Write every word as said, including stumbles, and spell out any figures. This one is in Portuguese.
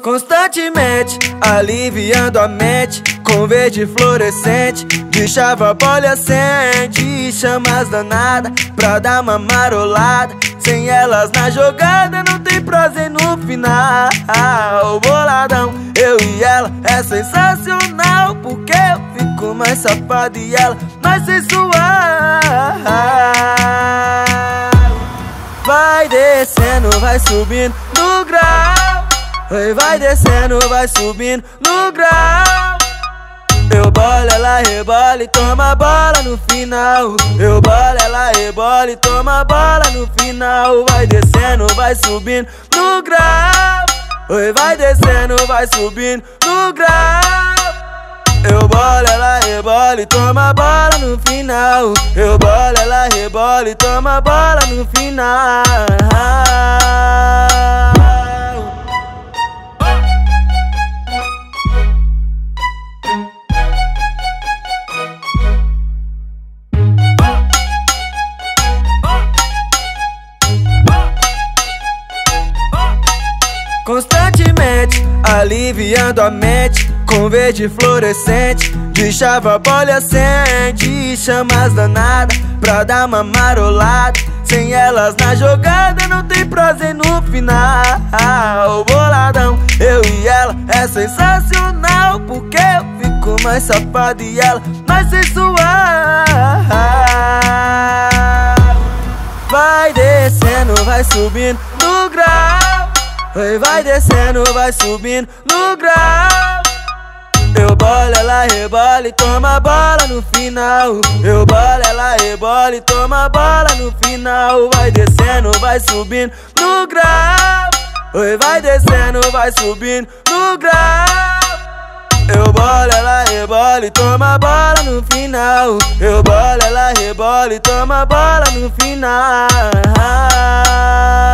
Constantemente aliviando a mente com verde fluorescente, de chava bolha acende, chamas danada pra dar uma marolada. Sem elas na jogada não tem prazer no final. O boladão, eu e ela é sensacional, porque eu fico mais safado e ela mais sensual. Vai descendo, vai subindo no grau. Vai descendo, vai subindo no grau. Eu bolo, ela rebola e toma bola no final. Eu bolo, ela rebola e toma bola no final. Vai descendo, vai subindo no grau. Vai descendo, vai subindo no grau. Eu bolo, ela rebola e toma bola no final. Eu bolo, ela rebola e toma bola no final. Constantemente aliviando a mente com verde fluorescente, de chava bolha acende, chamas danada pra dar uma marolada. Sem elas na jogada não tem prazer no final. O boladão, eu e ela é sensacional, porque eu fico mais safado e ela mais sensual. Vai descendo, vai subindo no grau. Vai descendo, vai subindo no grau. Eu bolo, ela rebola e toma bola no final. Eu bolo, ela rebola e toma bola no final. Vai descendo, vai subindo no grau. Vai descendo, vai subindo no grau. Eu bolo, ela rebola e toma bola no final. Eu bolo, ela rebola e toma bola no final.